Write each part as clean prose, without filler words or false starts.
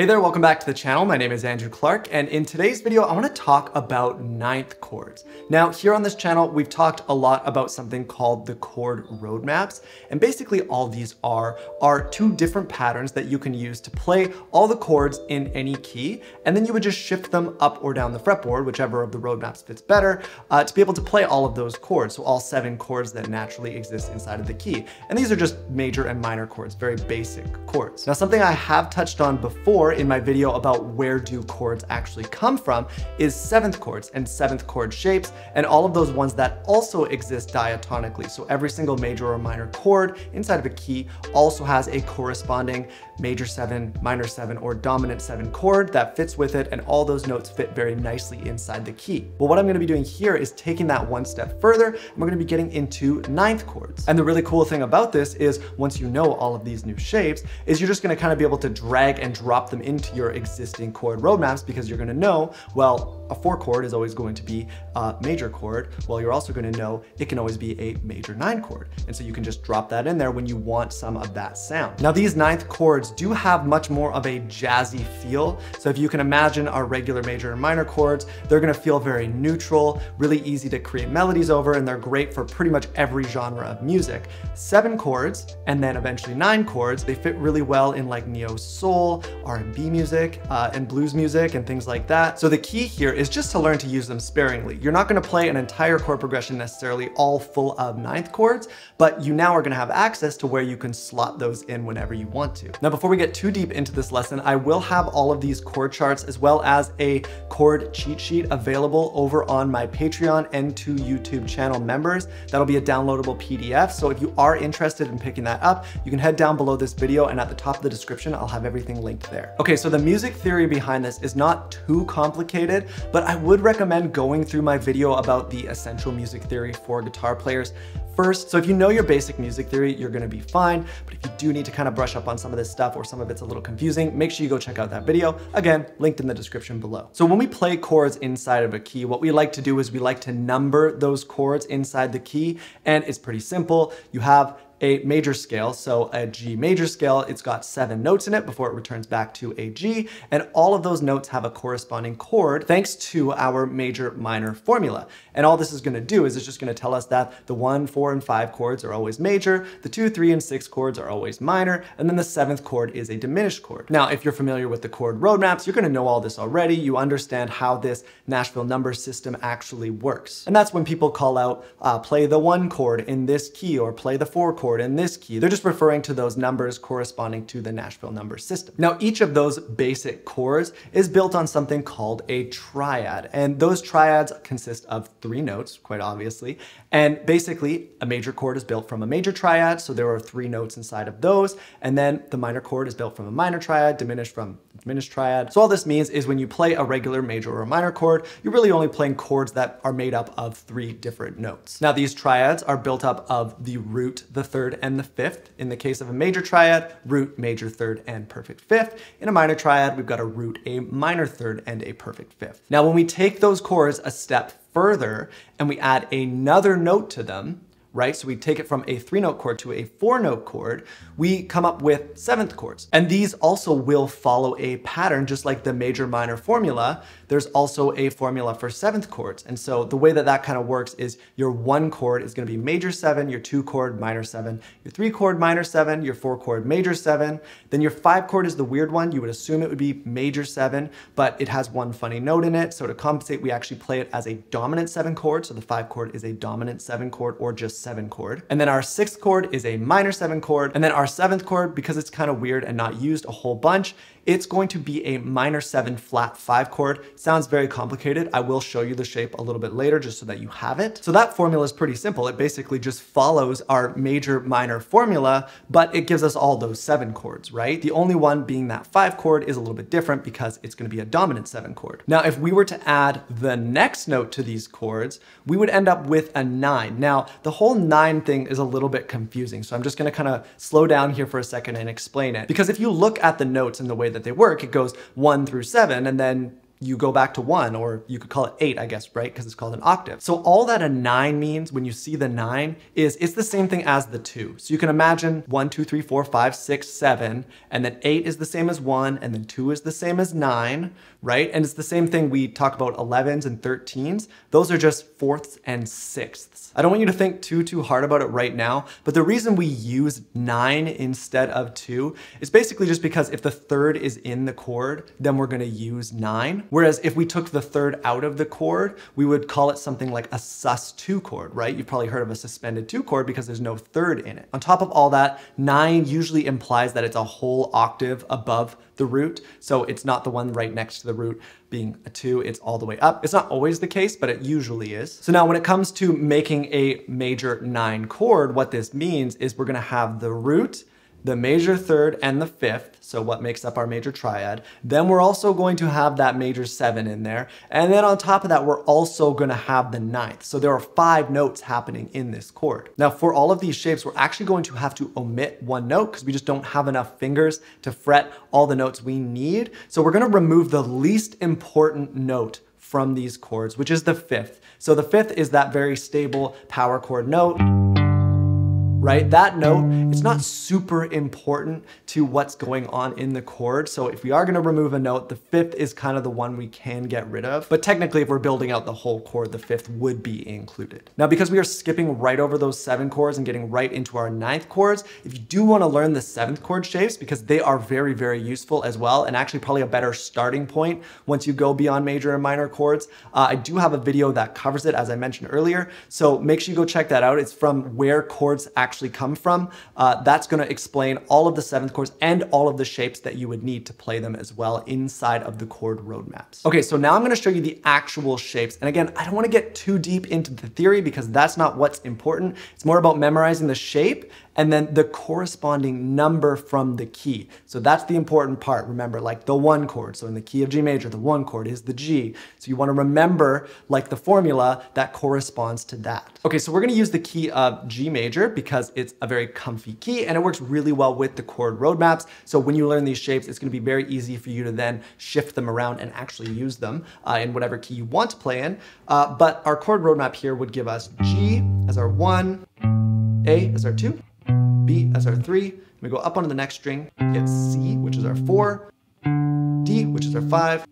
Hey there, welcome back to the channel. My name is Andrew Clark, and in today's video, I want to talk about ninth chords. Now, here on this channel, we've talked a lot about something called the chord roadmaps, and basically all these are two different patterns that you can use to play all the chords in any key, and then you would just shift them up or down the fretboard, whichever of the roadmaps fits better, to be able to play all of those chords, so all 7 chords that naturally exist inside of the key. And these are just major and minor chords, very basic chords. Now, something I have touched on before in my video about where do chords actually come from is 7th chords and 7th chord shapes and all of those ones that also exist diatonically. So every single major or minor chord inside of a key also has a corresponding major 7, minor 7, or dominant 7 chord that fits with it, and all those notes fit very nicely inside the key. But what I'm going to be doing here is taking that one step further, and we're going to be getting into 9th chords. And the really cool thing about this is once you know all of these new shapes is you're just going to kind of be able to drag and drop them into your existing chord roadmaps, because you're going to know, well, a 4 chord is always going to be a major chord. Well, you're also going to know it can always be a major 9 chord. And so you can just drop that in there when you want some of that sound. Now, these 9th chords do have much more of a jazzy feel. So if you can imagine our regular major and minor chords, they're going to feel very neutral, really easy to create melodies over, and they're great for pretty much every genre of music. 7 chords, and then eventually 9 chords, they fit really well in like neo soul, R&B music, and blues music, and things like that. So the key here is just to learn to use them sparingly. You're not going to play an entire chord progression necessarily all full of 9th chords, but you now are going to have access to where you can slot those in whenever you want to. Now, before we get too deep into this lesson, I will have all of these chord charts as well as a chord cheat sheet available over on my Patreon and to YouTube channel members. That'll be a downloadable PDF. So if you are interested in picking that up, you can head down below this video, and at the top of the description, I'll have everything linked there. Okay, so the music theory behind this is not too complicated, but I would recommend going through my video about the essential music theory for guitar players first. So if you know your basic music theory, you're going to be fine. But if you do need to kind of brush up on some of this stuff, or some of it's a little confusing, make sure you go check out that video. Again, linked in the description below. So when we play chords inside of a key, what we like to do is we like to number those chords inside the key. And it's pretty simple. You have a major scale, so a G major scale, it's got 7 notes in it before it returns back to a G, and all of those notes have a corresponding chord thanks to our major minor formula. And all this is going to do is it's just going to tell us that the 1, 4, and 5 chords are always major, the 2, 3, and 6 chords are always minor, and then the 7th chord is a diminished chord. Now, if you're familiar with the chord roadmaps, you're going to know all this already. You understand how this Nashville number system actually works. And that's when people call out, play the 1 chord in this key, or play the 4 chord in this key. They're just referring to those numbers corresponding to the Nashville number system. Now, each of those basic chords is built on something called a triad, and those triads consist of 3 notes, quite obviously. And basically, a major chord is built from a major triad, so there are 3 notes inside of those, and then the minor chord is built from a minor triad, diminished from a diminished triad. So all this means is when you play a regular major or a minor chord, you're really only playing chords that are made up of 3 different notes. Now, these triads are built up of the root, the 3rd, and the 5th. In the case of a major triad, root, major 3rd, and perfect 5th. In a minor triad, we've got a root, a minor 3rd, and a perfect 5th. Now, when we take those chords a step further and we add another note to them, right? So we take it from a 3-note chord to a 4-note chord, we come up with 7th chords. And these also will follow a pattern, just like the major minor formula. There's also a formula for 7th chords. And so the way that that kind of works is your 1 chord is going to be major 7, your 2 chord minor 7, your 3 chord minor 7, your 4 chord major 7, then your 5 chord is the weird one. You would assume it would be major 7, but it has 1 funny note in it. So to compensate, we actually play it as a dominant 7 chord. So the 5 chord is a dominant 7 chord, or just 7 chord. And then our 6th chord is a minor 7 chord. And then our 7th chord, because it's kind of weird and not used a whole bunch, it's going to be a minor 7 flat 5 chord. Sounds very complicated. I will show you the shape a little bit later just so that you have it. So that formula is pretty simple. It basically just follows our major minor formula, but it gives us all those 7 chords, right? The only one being that 5 chord is a little bit different because it's going to be a dominant 7 chord. Now, if we were to add the next note to these chords, we would end up with a 9. Now, the whole 9 thing is a little bit confusing, so I'm just going to kind of slow down here for a second and explain it. Because if you look at the notes and the way that they work, it goes 1 through 7, and then you go back to 1, or you could call it 8, I guess, right? Because it's called an octave. So all that a 9 means when you see the 9 is it's the same thing as the 2. So you can imagine 1, 2, 3, 4, 5, 6, 7, and then 8 is the same as 1, and then 2 is the same as 9, right? And it's the same thing we talk about 11s and 13s. Those are just 4ths and 6ths. I don't want you to think too hard about it right now, but the reason we use 9 instead of 2 is basically just because if the 3rd is in the chord, then we're gonna use 9. Whereas if we took the 3rd out of the chord, we would call it something like a sus2 chord, right? You've probably heard of a suspended 2 chord because there's no 3rd in it. On top of all that, 9 usually implies that it's a whole octave above the root. So it's not the one right next to the root being a 2, it's all the way up. It's not always the case, but it usually is. So now when it comes to making a major 9 chord, what this means is we're gonna have the root, the major 3rd and the 5th, so what makes up our major triad. Then we're also going to have that major 7 in there. And then on top of that, we're also gonna have the 9th. So there are 5 notes happening in this chord. Now for all of these shapes, we're actually going to have to omit one note because we just don't have enough fingers to fret all the notes we need. So we're gonna remove the least important note from these chords, which is the 5th. So the 5th is that very stable power chord note. Right? That note, it's not super important to what's going on in the chord. So if we are going to remove a note, the 5th is kind of the one we can get rid of. But technically, if we're building out the whole chord, the 5th would be included. Now, because we are skipping right over those 7 chords and getting right into our 9th chords, if you do want to learn the 7th chord shapes, because they are very, very useful as well, and actually probably a better starting point once you go beyond major and minor chords, I do have a video that covers it, as I mentioned earlier. So make sure you go check that out. It's from Where Chords Actually Come From. That's going to explain all of the 7th chords and all of the shapes that you would need to play them as well inside of the chord roadmaps. Okay, so now I'm going to show you the actual shapes. And again, I don't want to get too deep into the theory because that's not what's important. It's more about memorizing the shape and then the corresponding number from the key. So that's the important part. Remember, like the 1 chord. So in the key of G major, the 1 chord is the G. So you want to remember like the formula that corresponds to that. Okay, so we're going to use the key of G major because it's a very comfy key and it works really well with the chord roadmaps. So when you learn these shapes, it's going to be very easy for you to then shift them around and actually use them in whatever key you want to play in. But our chord roadmap here would give us G as our 1, A as our 2, B as our 3. We go up onto the next string, get C, which is our 4, D, which is our 5,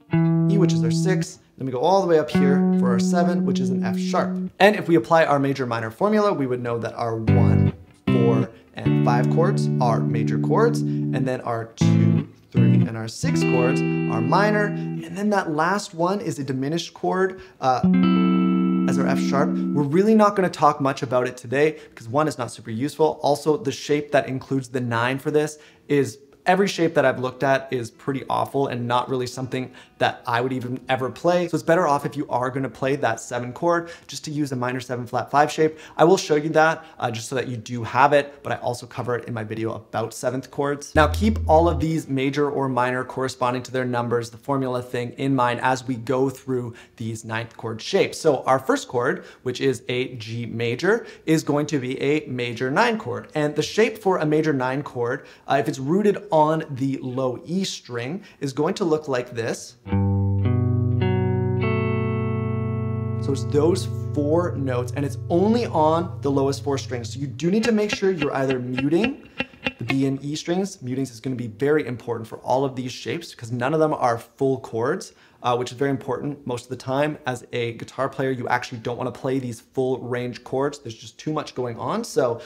E, which is our 6. Then we go all the way up here for our 7, which is an F sharp. And if we apply our major minor formula, we would know that our 1, 4, and 5 chords are major chords, and then our 2, 3, and our 6 chords are minor, and then that last one is a diminished chord as our F sharp. We're really not going to talk much about it today because one, it's not super useful. Also, the shape that includes the 9 for this is every shape that I've looked at is pretty awful and not really something that I would even ever play. So it's better off if you are gonna play that 7 chord just to use a minor 7 flat 5 shape. I will show you that just so that you do have it, but I also cover it in my video about 7th chords. Now keep all of these major or minor corresponding to their numbers, the formula thing in mind as we go through these 9th chord shapes. So our first chord, which is a G major, is going to be a major 9 chord. And the shape for a major 9 chord, if it's rooted on the low E string, is going to look like this. So it's those 4 notes and it's only on the lowest 4 strings. So you do need to make sure you're either muting the B and E strings. Mutings is going to be very important for all of these shapes because none of them are full chords. Which is very important most of the time. As a guitar player, you actually don't want to play these full range chords. There's just too much going on. So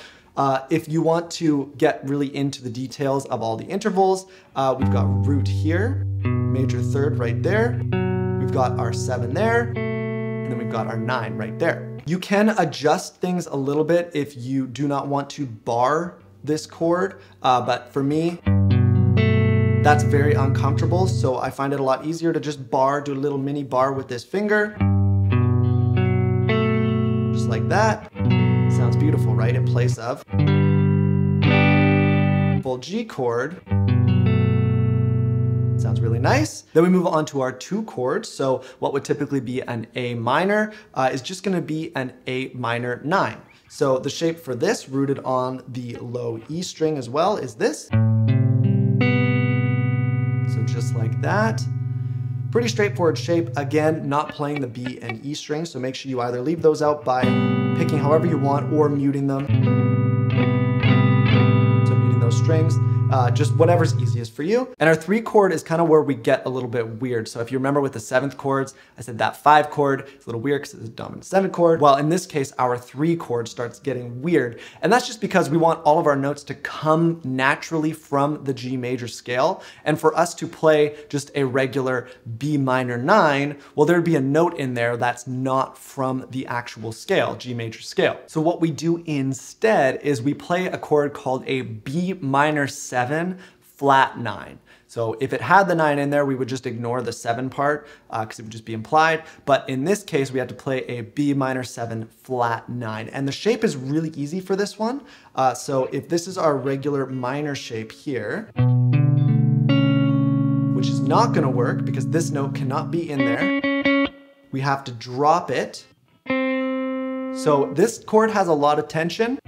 if you want to get really into the details of all the intervals, we've got root here, major 3rd right there. We've got our 7 there, and then we've got our 9 right there. You can adjust things a little bit if you do not want to bar this chord, but for me, that's very uncomfortable, so I find it a lot easier to just bar, do a little mini bar with this finger. Just like that. Sounds beautiful, right? In place of full G chord. Sounds really nice. Then we move on to our 2 chords. So what would typically be an A minor is just gonna be an A minor 9. So the shape for this, rooted on the low E string as well, is this. Just like that. Pretty straightforward shape, again, not playing the B and E strings, so make sure you either leave those out by picking however you want or muting them. So muting those strings, just whatever's easiest for you. And our 3 chord is kind of where we get a little bit weird. So if you remember with the 7th chords, I said that 5 chord, it's a little weird because it's a dominant 7th chord. Well, in this case, our 3 chord starts getting weird. And that's just because we want all of our notes to come naturally from the G major scale. And for us to play just a regular B minor 9, well, there'd be a note in there that's not from the actual scale, G major scale. So what we do instead is we play a chord called a B minor 7 flat 9. So if it had the 9 in there, we would just ignore the 7 part because it would just be implied. But in this case, we had to play a B minor 7 flat 9. And the shape is really easy for this one. So if this is our regular minor shape here, which is not going to work because this note cannot be in there, we have to drop it. So this chord has a lot of tension,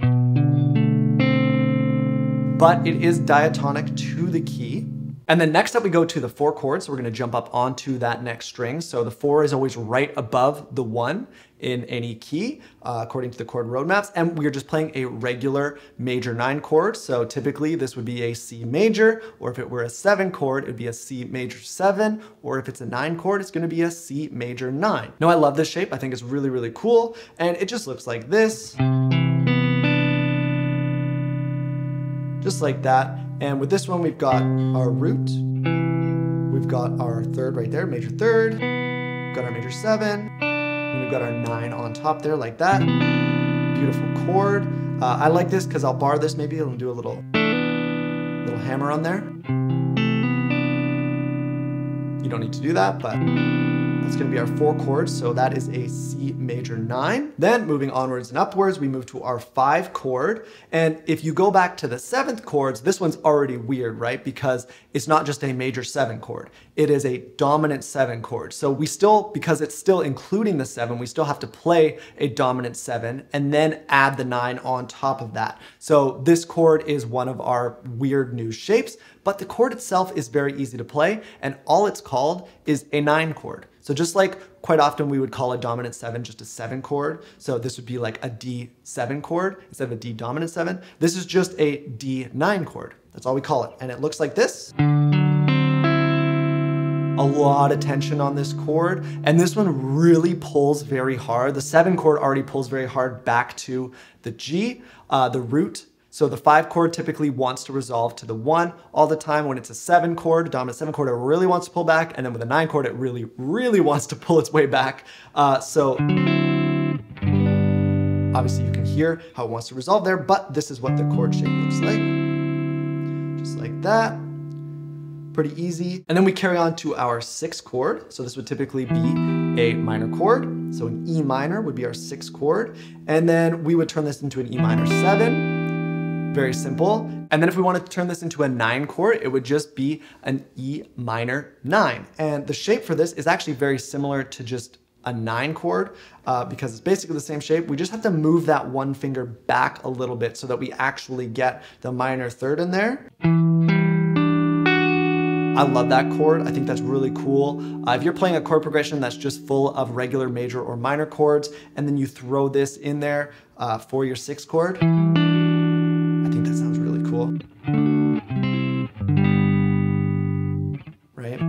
but it is diatonic to the key. And then next up we go to the 4 chord, so we're gonna jump up onto that next string. So the 4 is always right above the 1 in any key, according to the chord roadmaps. And we're just playing a regular major 9 chord. So typically this would be a C major, or if it were a 7 chord, it'd be a C major 7, or if it's a 9 chord, it's gonna be a C major 9. Now I love this shape, I think it's really, really cool. And it just looks like this. Just like that. And with this one, we've got our root, we've got our 3rd right there, major 3rd, we've got our major 7, and we've got our 9 on top there like that. Beautiful chord. I like this because I'll bar this maybe and do a little hammer on there. You don't need to do that, but that's gonna be our 4 chord, so that is a C major 9. Then moving onwards and upwards, we move to our 5 chord. And if you go back to the 7th chords, this one's already weird, right? Because it's not just a major 7 chord, it is a dominant 7 chord. So we still, because it's still including the 7, we still have to play a dominant 7 and then add the 9 on top of that. So this chord is one of our weird new shapes, but the chord itself is very easy to play, and all it's called is a 9 chord. So just like quite often we would call a dominant 7 just a 7 chord. So this would be like a D7 chord instead of a D dominant 7. This is just a D9 chord. That's all we call it. And it looks like this. A lot of tension on this chord. And this one really pulls very hard. The 7 chord already pulls very hard back to the G, the root. So the 5 chord typically wants to resolve to the 1 all the time. When it's a 7 chord, dominant 7 chord, it really wants to pull back. And then with a 9 chord, it really, really wants to pull its way back. So obviously you can hear how it wants to resolve there, but this is what the chord shape looks like. Just like that. Pretty easy. And then we carry on to our 6th chord. So this would typically be a minor chord. So an E minor would be our 6th chord. And then we would turn this into an E minor 7. Very simple. And then if we wanted to turn this into a 9 chord, it would just be an E minor 9. And the shape for this is actually very similar to just a 9 chord because it's basically the same shape. We just have to move that 1 finger back a little bit so that we actually get the minor 3rd in there. I love that chord. I think that's really cool. If you're playing a chord progression that's just full of regular major or minor chords, and then you throw this in there for your 6th chord, that sounds really cool, right?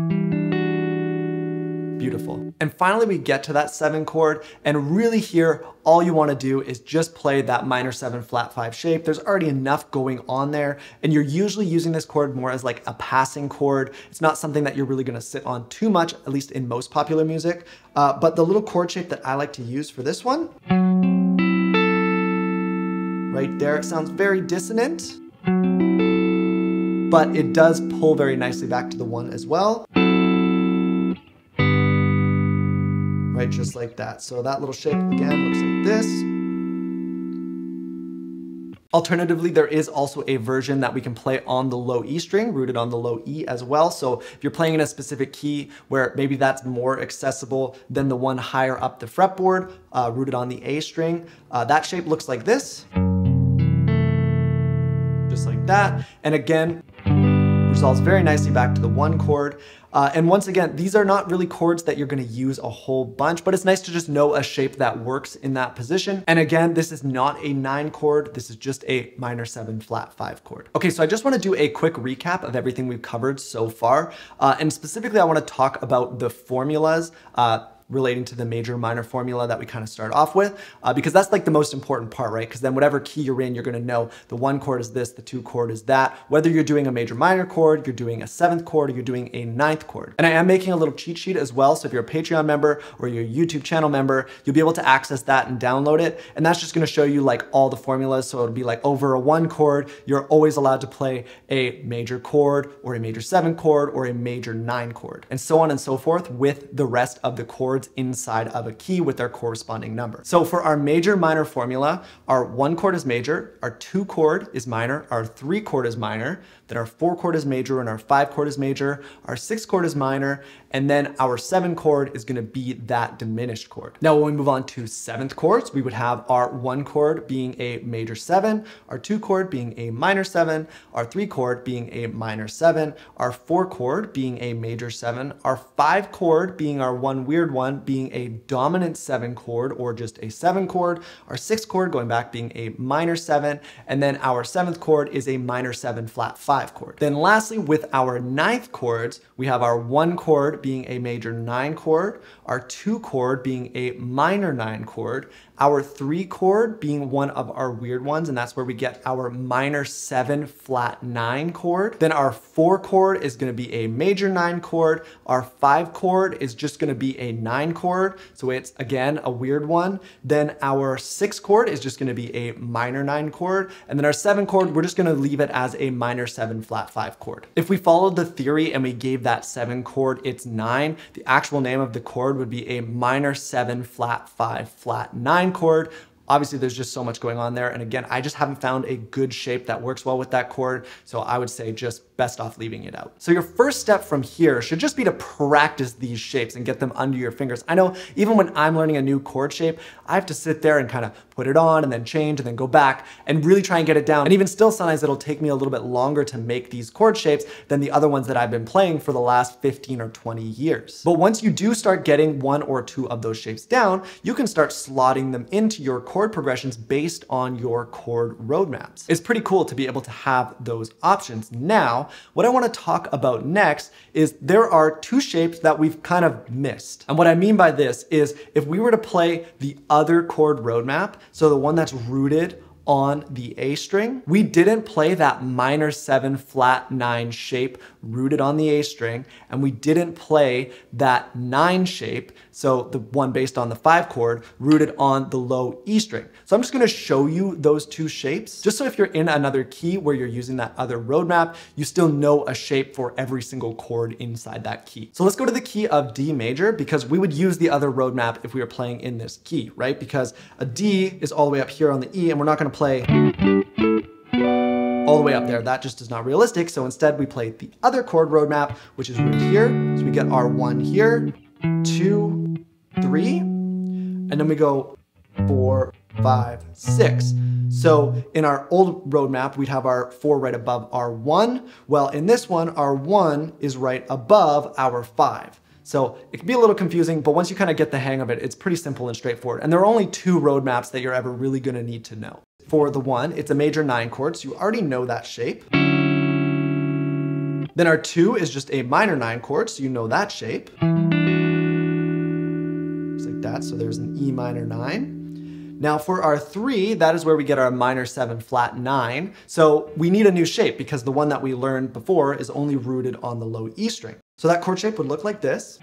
Beautiful. And finally, we get to that 7 chord, and really here, all you want to do is just play that minor 7 flat 5 shape. There's already enough going on there, and you're usually using this chord more as like a passing chord. It's not something that you're really going to sit on too much, at least in most popular music. But the little chord shape that I like to use for this one, right there, it sounds very dissonant, but it does pull very nicely back to the 1 as well. Right, just like that. So that little shape again looks like this. Alternatively, there is also a version that we can play on the low E string, rooted on the low E as well. So if you're playing in a specific key where maybe that's more accessible than the one higher up the fretboard, rooted on the A string, that shape looks like this. Just like that. And again, resolves very nicely back to the one chord. And once again, these are not really chords that you're going to use a whole bunch, but it's nice to just know a shape that works in that position. And again, this is not a 9 chord. This is just a minor 7 flat 5 chord. Okay, so I just want to do a quick recap of everything we've covered so far. And specifically, I want to talk about the formulas relating to the major minor formula that we kind of start off with, because that's like the most important part, right? Because then whatever key you're in, you're going to know the 1 chord is this, the 2 chord is that, whether you're doing a major minor chord, you're doing a 7th chord, or you're doing a 9th chord. And I am making a little cheat sheet as well. So if you're a Patreon member or you're a YouTube channel member, you'll be able to access that and download it. And that's just going to show you like all the formulas. So it'll be like over a 1 chord, you're always allowed to play a major chord or a major 7 chord or a major 9 chord, and so on and so forth with the rest of the chords inside of a key with their corresponding number. So for our major minor formula, our 1 chord is major, our 2 chord is minor, our 3 chord is minor, then our 4 chord is major, and our 5 chord is major, our 6 chord is minor, and then our 7 chord is going to be that diminished chord. Now when we move on to 7th chords, we would have our 1 chord being a major 7, our 2 chord being a minor 7, our 3 chord being a minor 7, our 4 chord being a major 7, our 5 chord being our one weird one being a dominant 7 chord or just a 7 chord, our 6th chord going back being a minor 7, and then our 7th chord is a minor 7 flat 5 chord. Then lastly, with our 9th chords, we have our 1 chord being a major 9 chord, our 2 chord being a minor 9 chord, our 3 chord being one of our weird ones, and that's where we get our minor 7 flat 9 chord. Then our 4 chord is going to be a major 9 chord, our 5 chord is just going to be a 9 chord, so it's again a weird one. Then our 6 chord is just going to be a minor 9 chord, and then our 7 chord, we're just going to leave it as a minor 7 flat 5 chord. If we followed the theory and we gave that 7 chord its 9, the actual name of the chord would be a minor 7 flat 5 flat 9 chord. Obviously, there's just so much going on there. And again, I just haven't found a good shape that works well with that chord. So I would say just best off leaving it out. So your first step from here should just be to practice these shapes and get them under your fingers. I know even when I'm learning a new chord shape, I have to sit there and kind of put it on and then change and then go back and really try and get it down. And even still, sometimes it'll take me a little bit longer to make these chord shapes than the other ones that I've been playing for the last 15 or 20 years. But once you do start getting 1 or 2 of those shapes down, you can start slotting them into your chord progressions based on your chord roadmaps. It's pretty cool to be able to have those options. Now, what I want to talk about next is there are 2 shapes that we've kind of missed. And what I mean by this is if we were to play the other chord roadmap, so the one that's rooted on the A string, we didn't play that minor 7 flat 9 shape rooted on the A string, and we didn't play that 9 shape, so the one based on the 5 chord rooted on the low E string. So I'm just gonna show you those 2 shapes, just so if you're in another key where you're using that other roadmap, you still know a shape for every single chord inside that key. So let's go to the key of D major, because we would use the other roadmap if we were playing in this key, right? Because a D is all the way up here on the E, and we're not gonna play all the way up there. That just is not realistic. So instead we played the other chord roadmap, which is rooted here. So we get our 1 here, 2, 3, and then we go 4, 5, 6. So in our old roadmap, we'd have our 4 right above our 1. Well, in this one, our 1 is right above our 5. So it can be a little confusing, but once you kind of get the hang of it, it's pretty simple and straightforward. And there are only 2 roadmaps that you're ever really going to need to know. For the 1, it's a major 9 chord, so you already know that shape. Then our 2 is just a minor 9 chord, so you know that shape. Just like that, so there's an E minor 9. Now for our 3, that is where we get our minor 7 flat 9. So we need a new shape because the one that we learned before is only rooted on the low E string. So that chord shape would look like this.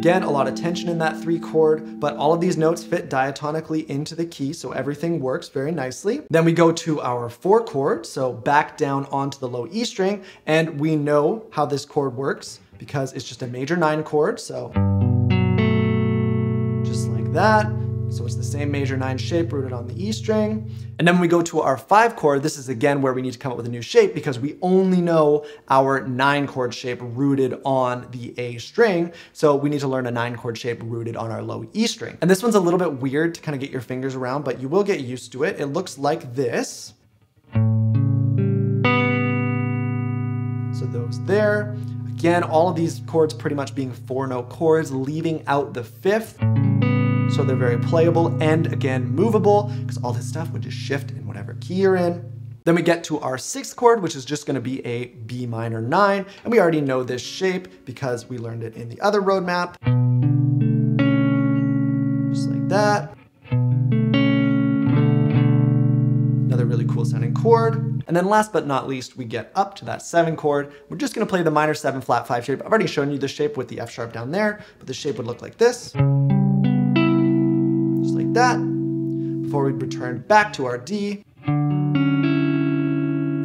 Again, a lot of tension in that 3 chord, but all of these notes fit diatonically into the key, so everything works very nicely. Then we go to our 4 chord, so back down onto the low E string, and we know how this chord works because it's just a major 9 chord, so just like that. So it's the same major 9 shape rooted on the E string. And then when we go to our 5 chord, this is again where we need to come up with a new shape because we only know our 9 chord shape rooted on the A string. So we need to learn a 9 chord shape rooted on our low E string. And this one's a little bit weird to kind of get your fingers around, but you will get used to it. It looks like this. those there. Again, all of these chords pretty much being four-note chords, leaving out the fifth. So they're very playable and, again, movable, because all this stuff would just shift in whatever key you're in. Then we get to our sixth chord, which is just going to be a B minor 9, and we already know this shape because we learned it in the other roadmap. Just like that. Another really cool sounding chord. And then last but not least, we get up to that 7 chord. We're just going to play the minor 7 flat 5 shape. I've already shown you the shape with the F sharp down there, but the shape would look like this. Just like that. Before we return back to our D.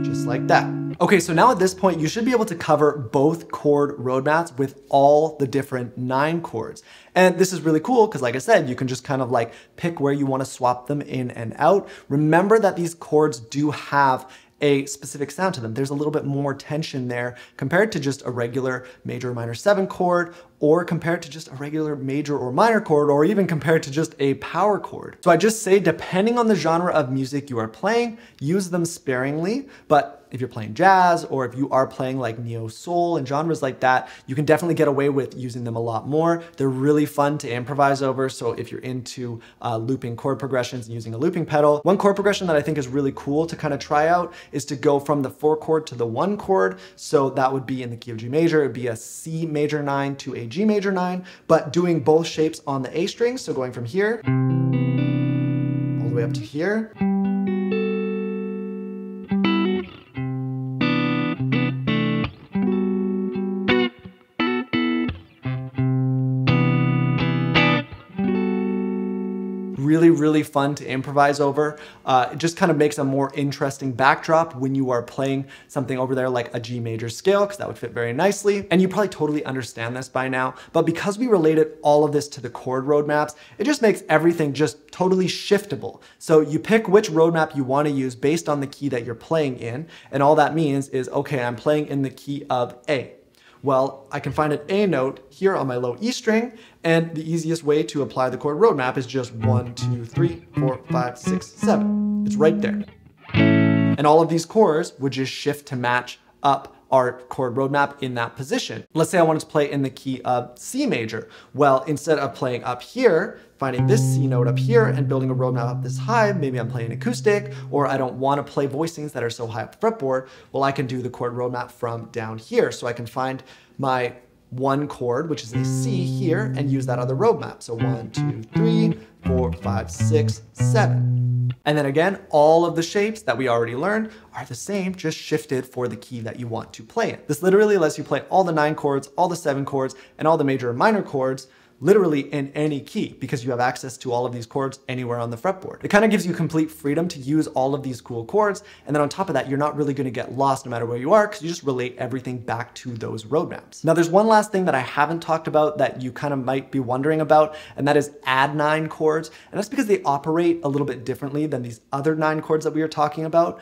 Just like that. Okay, so now at this point, you should be able to cover both chord roadmaps with all the different 9 chords. And this is really cool because, like I said, you can just kind of like pick where you want to swap them in and out. Remember that these chords do have a specific sound to them. There's a little bit more tension there compared to just a regular major or minor 7 chord, or compared to just a regular major or minor chord, or even compared to just a power chord. So I just say, depending on the genre of music you are playing, use them sparingly. But if you're playing jazz, or if you are playing like neo-soul and genres like that, you can definitely get away with using them a lot more. They're really fun to improvise over. So if you're into looping chord progressions and using a looping pedal, one chord progression that I think is really cool to kind of try out is to go from the 4 chord to the 1 chord. So that would be in the key of G major, it'd be a C major 9 to a G major 9, but doing both shapes on the A string. So going from here, all the way up to here. Really fun to improvise over. It just kind of makes a more interesting backdrop when you are playing something over there like a G major scale, because that would fit very nicely. And you probably totally understand this by now, but because we related all of this to the chord roadmaps, it just makes everything just totally shiftable. So you pick which roadmap you want to use based on the key that you're playing in. And all that means is, okay, I'm playing in the key of A. Well, I can find an A note here on my low E string, and the easiest way to apply the chord roadmap is just 1, 2, 3, 4, 5, 6, 7. It's right there. And all of these chords would just shift to match up our chord roadmap in that position. Let's say I wanted to play in the key of C major. Well, instead of playing up here, finding this C note up here and building a roadmap up this high, maybe I'm playing acoustic, or I don't want to play voicings that are so high up the fretboard. Well, I can do the chord roadmap from down here. So I can find my 1 chord, which is a C here, and use that other roadmap. So 1, 2, 3, 4, 5, 6, 7. And then again, all of the shapes that we already learned are the same, just shifted for the key that you want to play in. This literally lets you play all the 9 chords, all the 7 chords, and all the major and minor chords literally in any key, because you have access to all of these chords anywhere on the fretboard. It kind of gives you complete freedom to use all of these cool chords. And then on top of that, you're not really going to get lost no matter where you are, because you just relate everything back to those roadmaps. Now, there's one last thing that I haven't talked about that you kind of might be wondering about, and that is add 9 chords. And that's because they operate a little bit differently than these other 9 chords that we were talking about.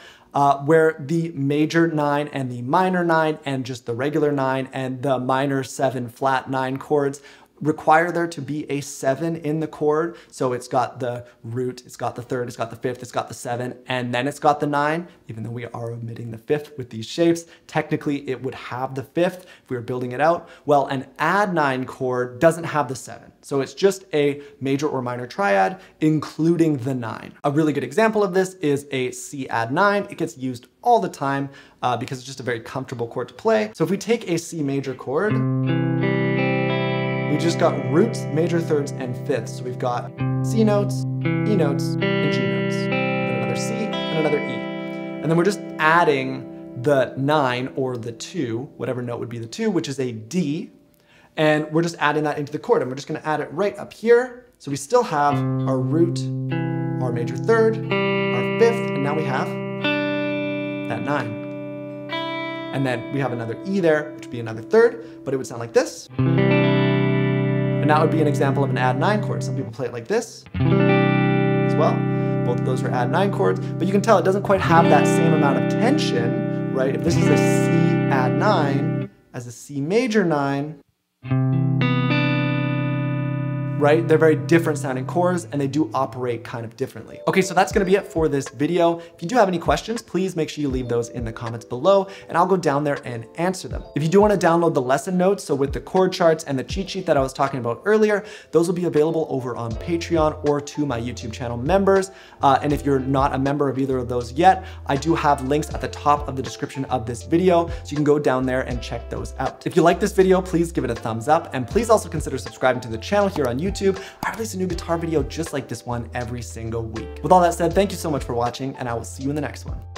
Where the major 9 and the minor 9 and just the regular 9 and the minor 7 flat 9 chords require there to be a 7 in the chord. So it's got the root, it's got the 3rd, it's got the 5th, it's got the 7, and then it's got the 9. Even though we are omitting the 5th with these shapes, technically it would have the 5th if we were building it out. Well, an add 9 chord doesn't have the 7. So it's just a major or minor triad, including the 9. A really good example of this is a C add 9. It gets used all the time because it's just a very comfortable chord to play. So if we take a C major chord, we just got roots, major 3rds, and 5ths. So we've got C notes, E notes, and G notes. Then another C and another E. And then we're just adding the 9 or the 2, whatever note would be the 2, which is a D. And we're just adding that into the chord. And we're just going to add it right up here. So we still have our root, our major 3rd, our 5th, and now we have that 9. And then we have another E there, which would be another 3rd, but it would sound like this. And that would be an example of an add 9 chord. Some people play it like this as well. Both of those are add 9 chords, but you can tell it doesn't quite have that same amount of tension, right? If this is a C add 9 as a C major 9, right? They're very different sounding chords and they do operate kind of differently. Okay, so that's gonna be it for this video. If you do have any questions, please make sure you leave those in the comments below and I'll go down there and answer them. If you do wanna download the lesson notes, so with the chord charts and the cheat sheet that I was talking about earlier, those will be available over on Patreon or to my YouTube channel members. And if you're not a member of either of those yet, I do have links at the top of the description of this video, so you can go down there and check those out. If you like this video, please give it a thumbs up and please also consider subscribing to the channel here on YouTube. I release a new guitar video just like this one every single week. With all that said, thank you so much for watching and I will see you in the next one.